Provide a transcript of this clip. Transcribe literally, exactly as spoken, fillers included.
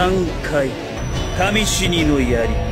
三回神死にの槍。